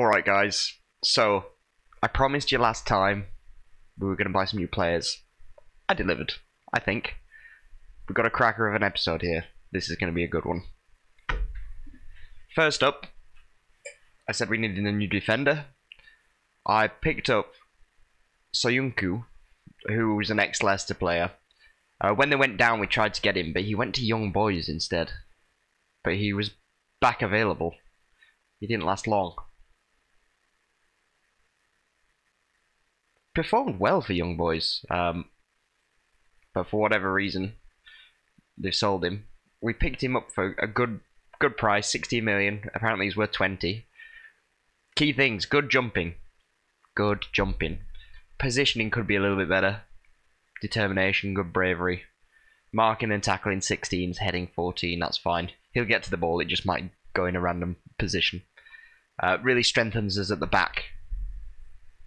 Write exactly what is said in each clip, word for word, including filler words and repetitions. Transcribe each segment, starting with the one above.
Alright guys, so I promised you last time we were going to buy some new players. I delivered, I think. We've got a cracker of an episode here. This is going to be a good one. First up, I said we needed a new defender. I picked up Soyuncu, who was an ex-Leicester player. Uh, when they went down, we tried to get him, but he went to Young Boys instead. But he was back available. He didn't last long. Performed well for Young Boys, um, but for whatever reason, they've sold him. We picked him up for a good good price, sixteen million. Apparently he's worth twenty. Key things, good jumping. Good jumping. Positioning could be a little bit better. Determination, good bravery. Marking and tackling sixteens, heading fourteen, that's fine. He'll get to the ball, it just might go in a random position. Uh, really strengthens us at the back.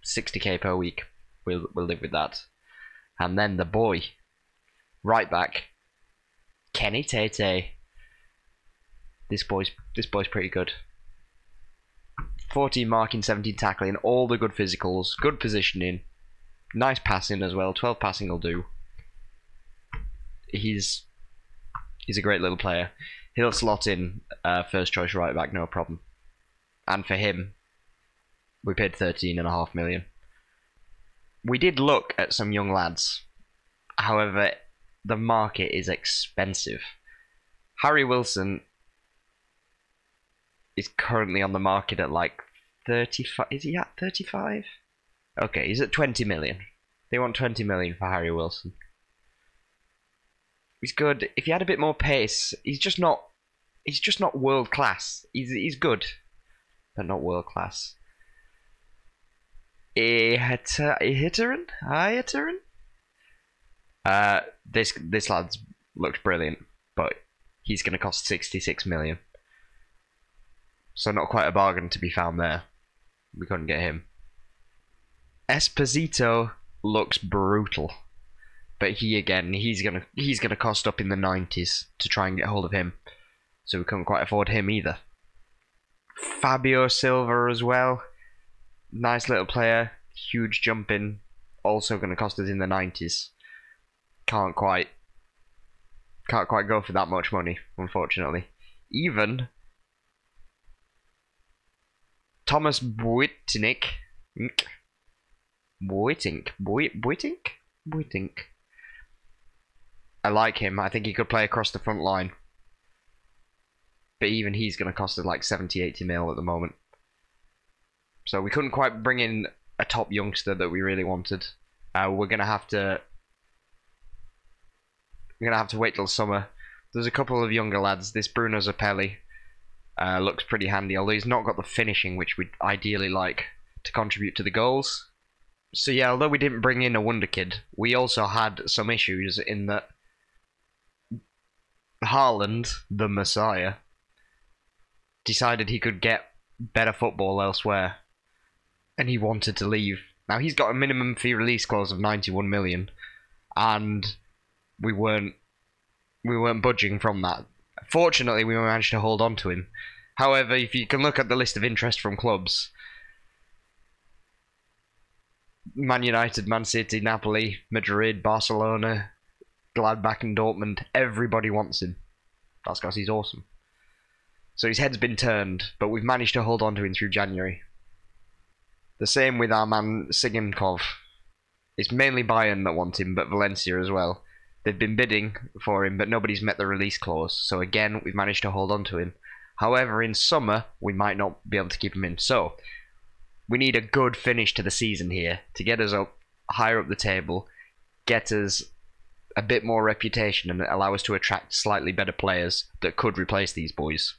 sixty K per week. We'll, we'll live with that. And then the boy. Right back. Kenny Tete. This boy's this boy's pretty good. fourteen marking, seventeen tackling, all the good physicals, good positioning, nice passing as well. twelve passing will do. He's he's a great little player. He'll slot in uh, first choice right back, no problem. And for him, we paid thirteen and a half million. We did look at some young lads. However, the market is expensive. Harry Wilson is currently on the market at like thirty-five. Is he at thirty-five? Okay, he's at twenty million. They want twenty million for Harry Wilson. He's good. If he had a bit more pace, he's just not. He's just not world class. He's he's good, but not world class. Ihetorin? Ihetorin? Uh, this this lad's looks brilliant, but he's going to cost sixty-six million. So not quite a bargain to be found there. We couldn't get him. Esposito looks brutal, but he again he's gonna he's gonna cost up in the nineties to try and get hold of him. So we couldn't quite afford him either. Fabio Silva as well, nice little player, huge jump in, also gonna cost us in the nineties. Can't quite can't quite go for that much money, unfortunately. Even Thomas Buitink, Buitink, Buitink, Buitink. I like him. I think he could play across the front line. But even he's going to cost us like seventy, eighty mil at the moment. So we couldn't quite bring in a top youngster that we really wanted. Uh, we're going to have to. We're going to have to wait till summer. There's a couple of younger lads. This Bruno Zapelli. Uh, looks pretty handy, although he's not got the finishing, which we'd ideally like to contribute to the goals. So yeah, although we didn't bring in a wonder kid, we also had some issues in that Haaland, the Messiah, decided he could get better football elsewhere, and he wanted to leave. Now, he's got a minimum fee release clause of ninety-one million, and we weren't we weren't budging from that. Fortunately, we managed to hold on to him. However, if you can look at the list of interest from clubs, Man United, Man City, Napoli, Madrid, Barcelona, Gladbach and Dortmund, everybody wants him. That's because he's awesome. So his head's been turned, but we've managed to hold on to him through January. The same with our man Siginkov. It's mainly Bayern that want him, but Valencia as well. They've been bidding for him, but nobody's met the release clause. So again, we've managed to hold on to him. However, in summer, we might not be able to keep him in. So, we need a good finish to the season here to get us up higher up the table, get us a bit more reputation and allow us to attract slightly better players that could replace these boys.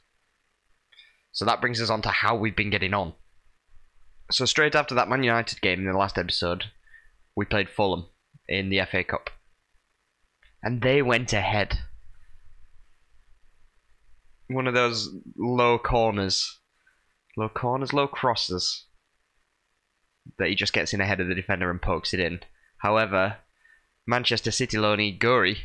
So that brings us on to how we've been getting on. So straight after that Man United game in the last episode, we played Fulham in the F A Cup. And they went ahead. One of those low corners. Low corners, low crosses. That he just gets in ahead of the defender and pokes it in. However, Manchester City loanee Gouiri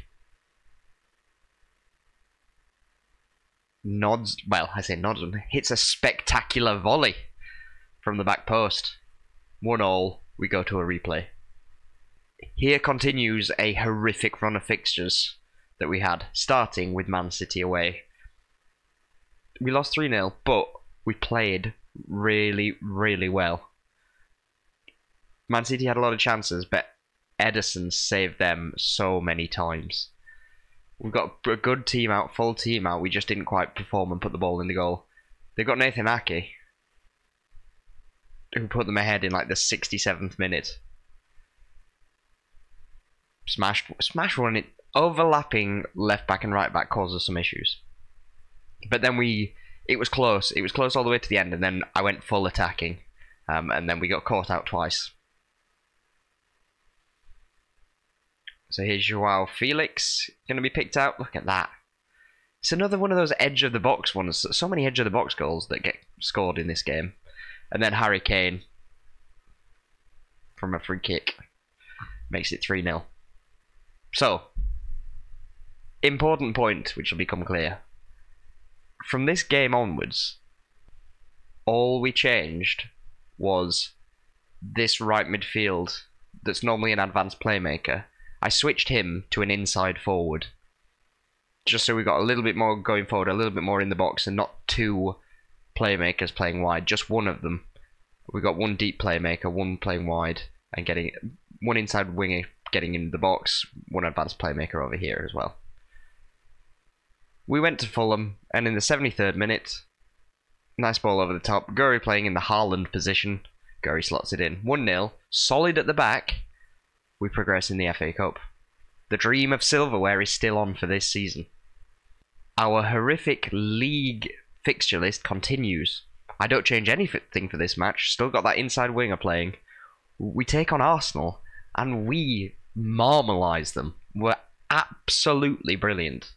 nods, well, I say nods, hits a spectacular volley. from the back post. one all, we go to a replay. Here continues a horrific run of fixtures that we had, starting with Man City away. We lost three nil, but we played really, really well. Man City had a lot of chances, but Ederson saved them so many times. We've got a good team out, full team out, we just didn't quite perform and put the ball in the goal. They've got Nathan Ake, who put them ahead in like the sixty-seventh minute. Smash, smash one, it overlapping left back and right back causes some issues. But then we, it was close, it was close all the way to the end, and then I went full attacking, um, and then we got caught out twice. So here's Joao Felix, going to be picked out, look at that. It's another one of those edge of the box ones, so many edge of the box goals that get scored in this game. And then Harry Kane, from a free kick, makes it three nil. So, important point, which will become clear. From this game onwards, all we changed was this right midfield that's normally an advanced playmaker. I switched him to an inside forward, just so we got a little bit more going forward, a little bit more in the box, and not two playmakers playing wide, just one of them. We got one deep playmaker, one playing wide, and getting one inside winger getting into the box, one advanced playmaker over here as well. We went to Fulham, and in the seventy-third minute, nice ball over the top, Gouiri playing in the Haaland position, Gouiri slots it in, one nil, solid at the back, we progress in the F A Cup. The dream of silverware is still on for this season. Our horrific league fixture list continues. I don't change anything for this match, still got that inside winger playing. We take on Arsenal, and we marmalise them. We're absolutely brilliant.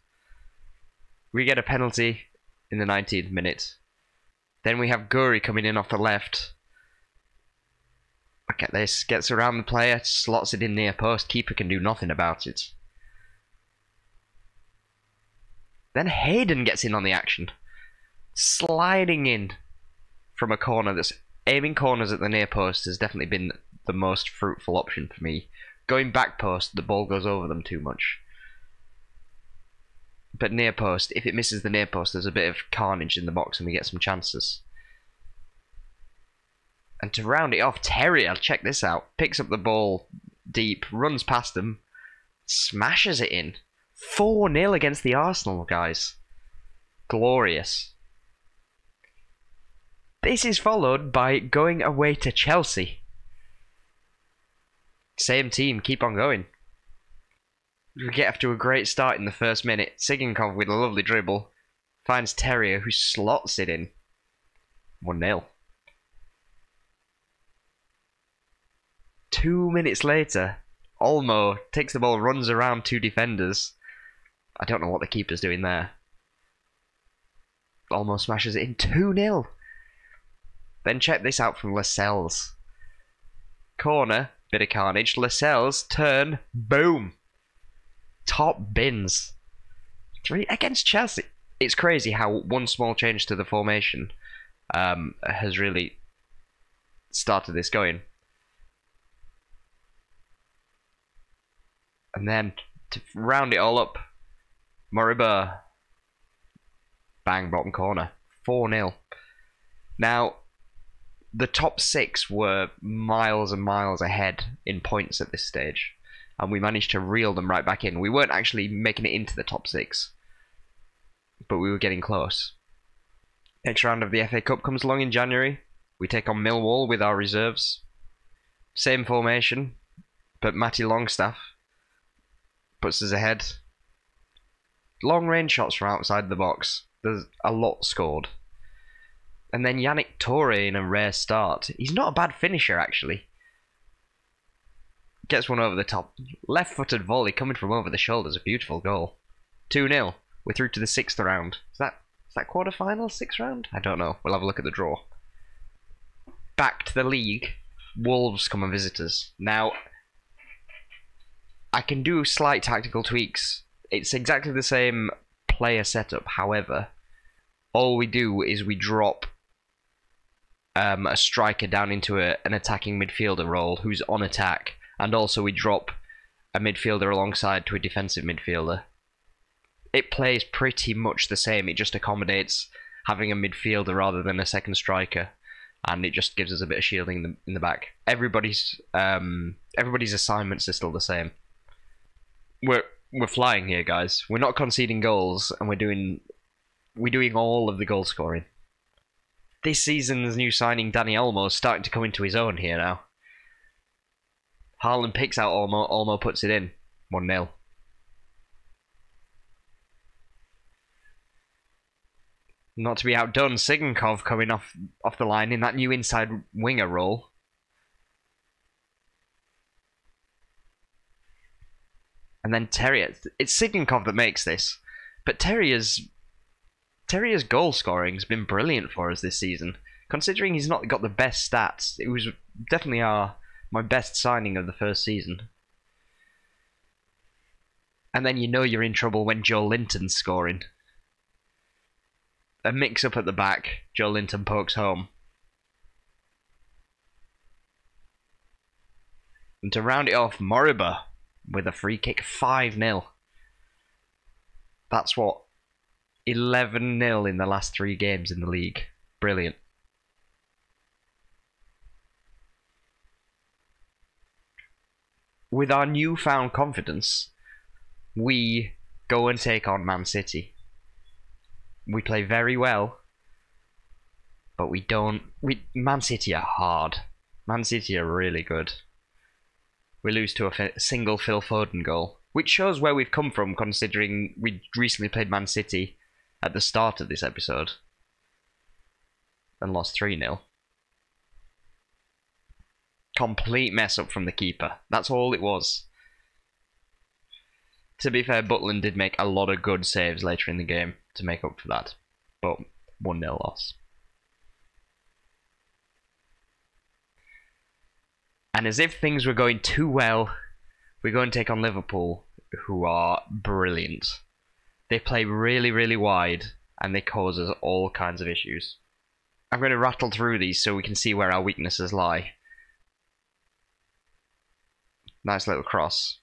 We get a penalty in the ninetieth minute. Then we have Gouiri coming in off the left. Look at this, gets around the player, slots it in near post, keeper can do nothing about it. Then Hayden gets in on the action, sliding in from a corner. That's aiming corners at the near post has definitely been the most fruitful option for me. Going back post, the ball goes over them too much. But near post, if it misses the near post, there's a bit of carnage in the box and we get some chances. And to round it off, Terrier, check this out, picks up the ball deep, runs past them, smashes it in. four nil against the Arsenal, guys. Glorious. This is followed by going away to Chelsea. Same team, keep on going. We get off to a great start in the first minute. Siginkov with a lovely dribble finds Terrier, who slots it in. one nil. Two minutes later, Olmo takes the ball, runs around two defenders. I don't know what the keeper's doing there. Olmo smashes it in. two nil. Then check this out from Lascelles. Corner, bit of carnage. Lascelles, turn, boom. Top bins. Three against Chelsea. It's crazy how one small change to the formation um, has really started this going. And then to round it all up, Moriba. Bang, bottom corner. four nil. Now, the top six were miles and miles ahead in points at this stage, and we managed to reel them right back in. We weren't actually making it into the top six, but we were getting close. Next round of the F A Cup comes along in January. We take on Millwall with our reserves. Same formation, but Matty Longstaff puts us ahead. Long range shots from outside the box. There's a lot scored. And then Yannick Touré in a rare start. He's not a bad finisher, actually. Gets one over the top. Left-footed volley coming from over the shoulders. A beautiful goal. two nil. We're through to the sixth round. Is that is that quarter-final, sixth round? I don't know. We'll have a look at the draw. Back to the league. Wolves come and visit us. Now, I can do slight tactical tweaks. It's exactly the same player setup, however. All we do is we drop um, a striker down into a, an attacking midfielder role who's on attack, and also we drop a midfielder alongside to a defensive midfielder. It plays pretty much the same. It just accommodates having a midfielder rather than a second striker, and it just gives us a bit of shielding in the, in the back. Everybody's um, everybody's assignments are still the same. We're we're flying here, guys. We're not conceding goals, and we're doing we're doing all of the goal scoring. This season's new signing, Dani Olmo, is starting to come into his own here now. Haaland picks out Olmo. Olmo puts it in. one nil. Not to be outdone, Siginkov coming off, off the line in that new inside winger role. And then Terrier. It's Siginkov that makes this. But Terrier's, Terrier's goal scoring has been brilliant for us this season. Considering he's not got the best stats, it was definitely our my best signing of the first season. And then you know you're in trouble when Joelinton's scoring. A mix-up at the back. Joelinton pokes home. And to round it off, Moriba with a free kick. five nil. That's what? eleven nil in the last three games in the league. Brilliant. With our newfound confidence, we go and take on Man City. We play very well, but we don't... We Man City are hard. Man City are really good. We lose to a f single Phil Foden goal, which shows where we've come from, considering we recently played Man City at the start of this episode and lost three nil. Complete mess-up from the keeper. That's all it was. To be fair, Butland did make a lot of good saves later in the game to make up for that, but one nil loss. And as if things were going too well, we go and take on Liverpool, who are brilliant. They play really, really wide, and they cause us all kinds of issues. I'm going to rattle through these so we can see where our weaknesses lie. Nice little cross.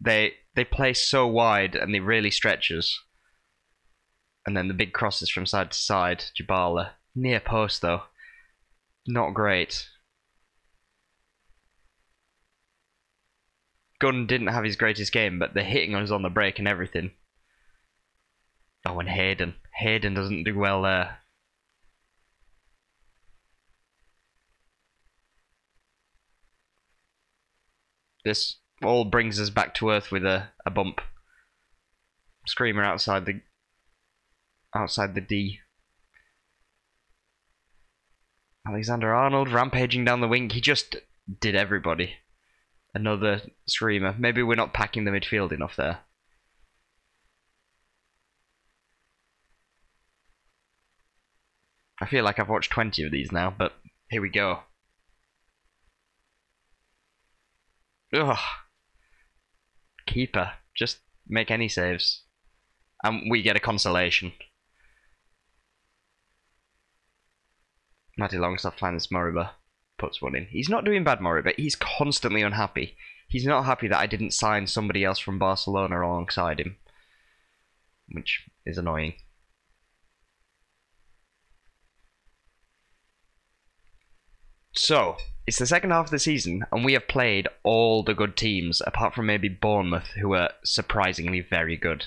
They they play so wide and they really stretch us. And then the big crosses from side to side. Dybala. Near post though. Not great. Gunn didn't have his greatest game, but they're hitting us on the break and everything. Oh, and Hayden. Hayden doesn't do well there. This all brings us back to earth with a, a bump. Screamer outside the outside the D. Alexander-Arnold rampaging down the wing. He just did everybody. Another screamer. Maybe we're not packing the midfield enough there. I feel like I've watched twenty of these now, but here we go. Ugh. Keeper, just make any saves and we get a consolation. Matty Longstaff finds Moriba, puts one in. He's not doing bad, Moriba. He's constantly unhappy. He's not happy that I didn't sign somebody else from Barcelona alongside him, which is annoying. So it's the second half of the season, and we have played all the good teams, apart from maybe Bournemouth, who are surprisingly very good.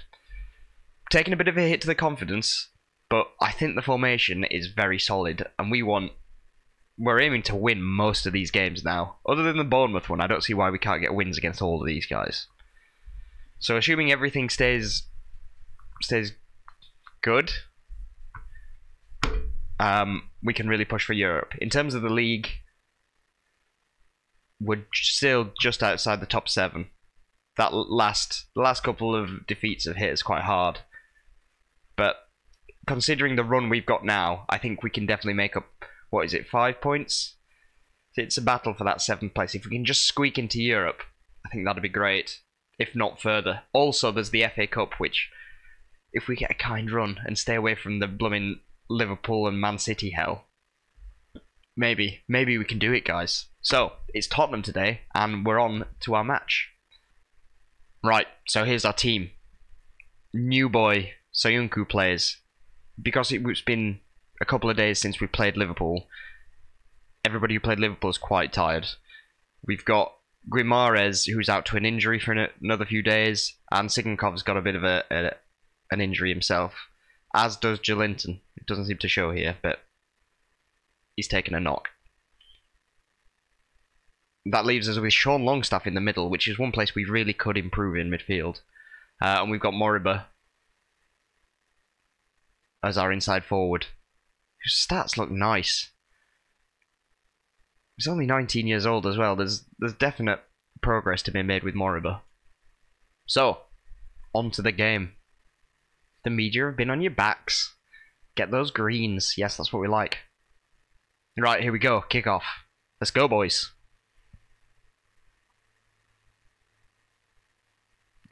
Taking a bit of a hit to the confidence, but I think the formation is very solid, and we want... We're aiming to win most of these games now. Other than the Bournemouth one, I don't see why we can't get wins against all of these guys. So assuming everything stays... stays good... Um, we can really push for Europe. In terms of the league... We're still just outside the top seven. That last last couple of defeats have hit us quite hard. But considering the run we've got now, I think we can definitely make up, what is it, five points? It's a battle for that seventh place. If we can just squeak into Europe, I think that'd be great, if not further. Also, there's the F A Cup, which, if we get a kind run and stay away from the blooming Liverpool and Man City hell. Maybe. Maybe we can do it, guys. So, it's Tottenham today, and we're on to our match. Right, so here's our team. New boy Soyuncu plays. Because it's been a couple of days since we played Liverpool, everybody who played Liverpool is quite tired. We've got Guimaraes, who's out to an injury for an, another few days, and Siginkov's got a bit of a, a an injury himself, as does Joelinton. It doesn't seem to show here, but he's taken a knock. That leaves us with Sean Longstaff in the middle, which is one place we really could improve in midfield. Uh, and we've got Moriba as our inside forward. His stats look nice. He's only nineteen years old as well. There's there's definite progress to be made with Moriba. So, on to the game. The media have been on your backs. Get those greens. Yes, that's what we like. Right, here we go. Kick off. Let's go, boys.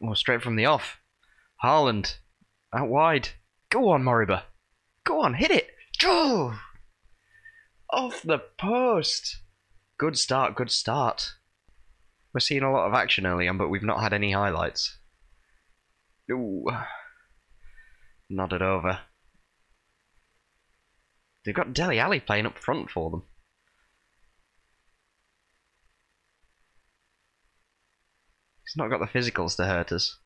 Oh, straight from the off. Haaland. Out wide. Go on, Moriba. Go on, hit it. Oh, off the post. Good start, good start. We're seeing a lot of action early on, but we've not had any highlights. Ooh. Nodded over. They've got Dele Alli playing up front for them. He's not got the physicals to hurt us.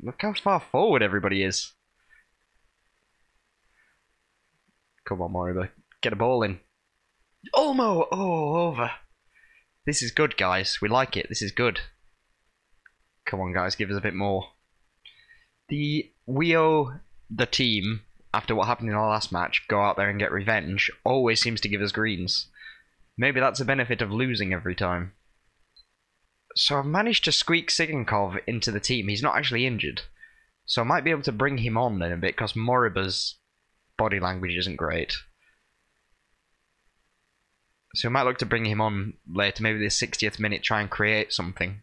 Look how far forward everybody is. Come on, Moriba. Get a ball in. Olmo! Oh, over. This is good, guys. We like it. This is good. Come on, guys. Give us a bit more. The we owe the team, after what happened in our last match, go out there and get revenge, always seems to give us greens. Maybe that's a benefit of losing every time. So I've managed to squeak Siginkov into the team. He's not actually injured. So I might be able to bring him on in a bit, because Moriba's body language isn't great. So we might look to bring him on later, maybe the sixtieth minute, try and create something.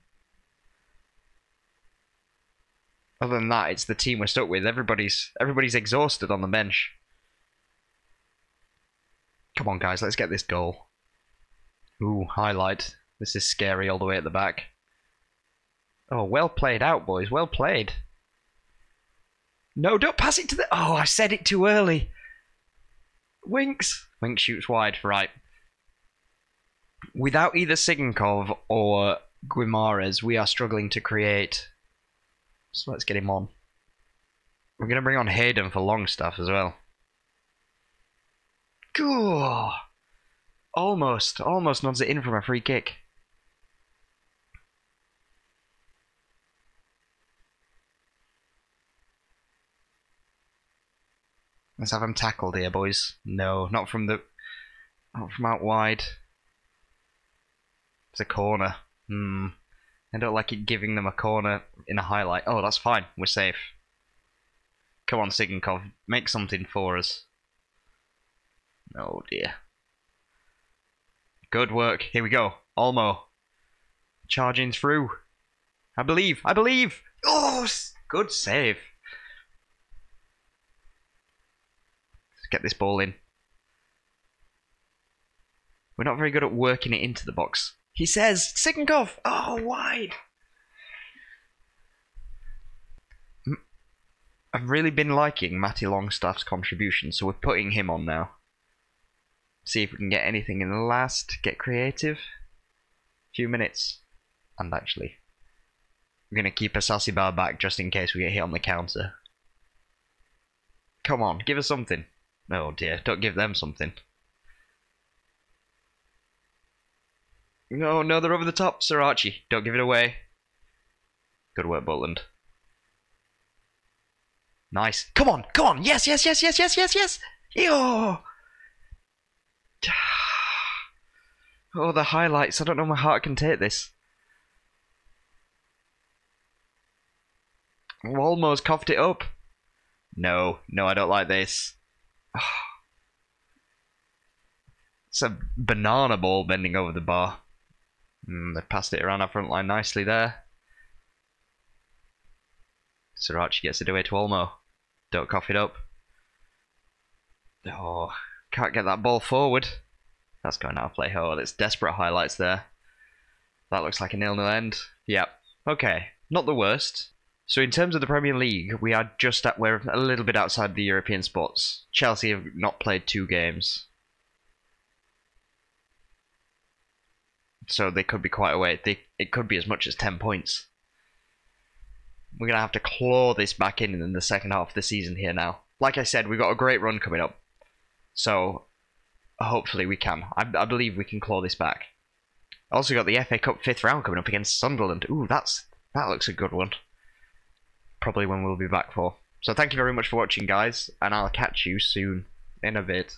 Other than that, it's the team we're stuck with. Everybody's everybody's exhausted on the bench. Come on, guys, let's get this goal. Ooh, highlight. This is scary all the way at the back. Oh, well played out, boys. Well played. No, don't pass it to the... Oh, I said it too early. Winks. Winks shoots wide. Right. Without either Siginkov or Guimaraes, we are struggling to create. So let's get him on. We're going to bring on Hayden for Longstaff as well. Cool. Almost. Almost nods it in from a free kick. Let's have him tackled here, boys. No, not from the... Not from out wide. It's a corner. Hmm. I don't like it giving them a corner in a highlight. Oh, that's fine. We're safe. Come on, Siginkov. Make something for us. Oh, dear. Good work. Here we go. Olmo. Charging through. I believe. I believe. Oh, good save. Let's get this ball in. We're not very good at working it into the box. He says, Siginkov. Oh, wide. I've really been liking Matty Longstaff's contribution, so we're putting him on now. See if we can get anything in the last. Get creative. Few minutes. And actually, we're going to keep a sassy bar back just in case we get hit on the counter. Come on, give us something. Oh dear, don't give them something. No, no, they're over the top, Sir Archie. Don't give it away. Good work, Butland. Nice. Come on, come on. Yes, yes, yes, yes, yes, yes, yes. Yo. Oh, the highlights. I don't know, my heart can take this. I've almost coughed it up. No, no, I don't like this. Oh. It's a banana ball bending over the bar. Mm, they've passed it around our front line nicely there. Sirachi gets it away to Olmo. Don't cough it up. Oh, can't get that ball forward. That's going out of play. Oh, that's desperate highlights there. That looks like a nil-nil end. Yep. Okay. Not the worst. So in terms of the Premier League, we are just at, we're a little bit outside the European spots. Chelsea have not played two games. So they could be quite away. They, it could be as much as ten points. We're going to have to claw this back in in the second half of the season here now. Like I said, we've got a great run coming up. So hopefully we can. I, I believe we can claw this back. Also got the F A Cup fifth round coming up against Sunderland. Ooh, that's that looks a good one. Probably one we'll be back for. So thank you very much for watching, guys. And I'll catch you soon in a bit.